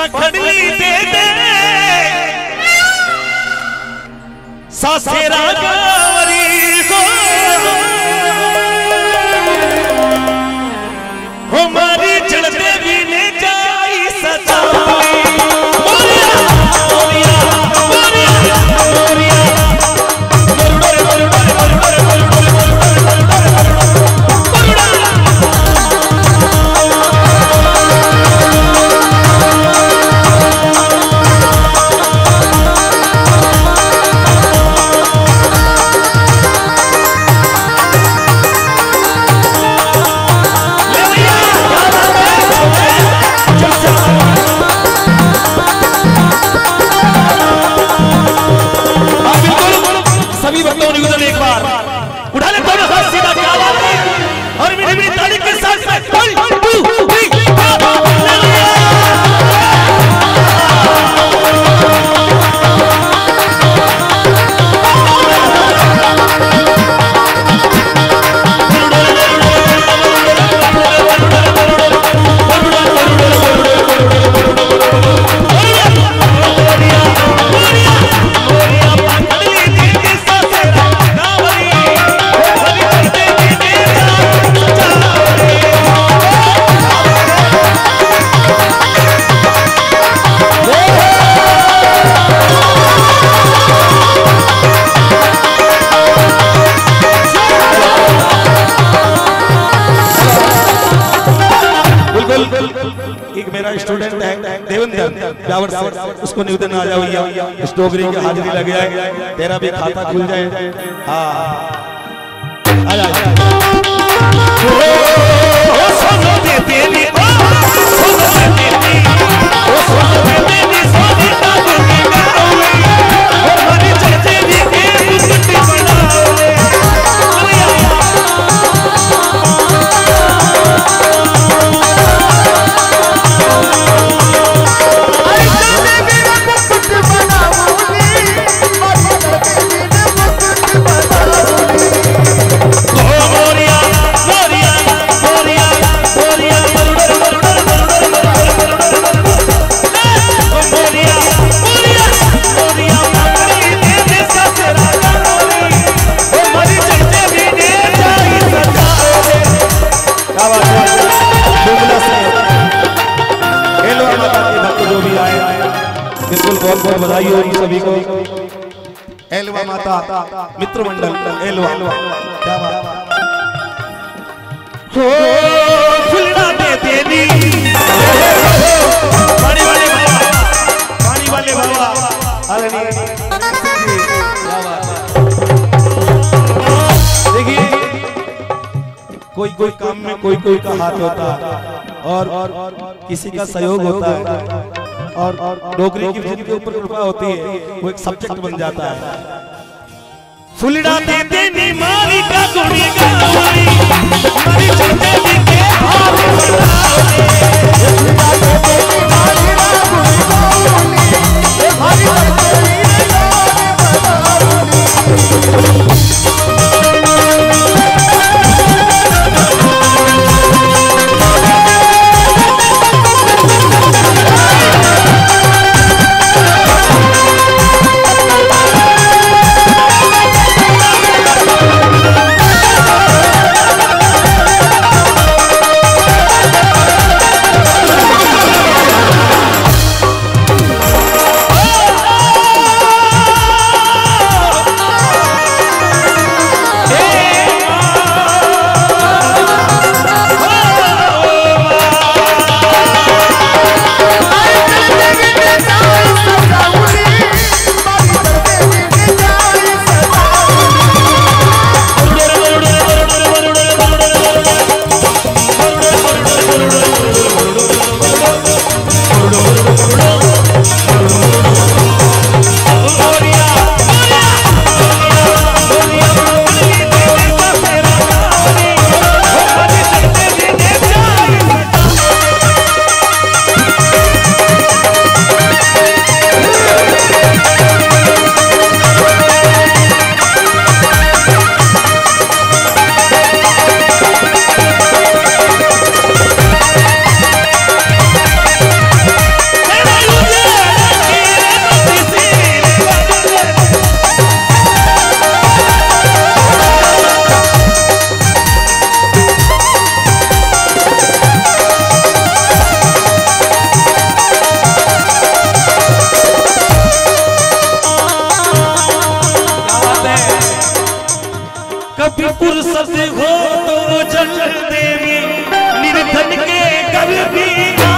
मखनी दे दे सासेरा गवरी को हमारी चढ़ते भी ने जाई सताई स्टूडेंट है देवेंद्र उसको निवेदन आ जाओ इस डोगरी की हाजिरी लग जाए तेरा भी खाता खुल जाए। हाँ आ जाए बधाई हो सभी को। एलवा माता मित्र मंडल एलवा क्या बात हो फुलना दे देनी पानी वाले बाबा पानी वाले बाबा अरे देखिए कोई कोई काम में कोई कोई का हाथ होता है और किसी का सहयोग होता है और डोगरी की जिनके ऊपर कृपा होती है वो एक सब्जेक्ट बन जाता है। फुलड़ा देते नी मारी का गुणी का नौरी मारी चलते नी के हाथ फुलड़ा देते नी मारी का गुणी का नौरी मारी चलते नी के हाथ फुलड़ा कभी फुर्सत हो तो जल देवी निर्धन के कभी भी।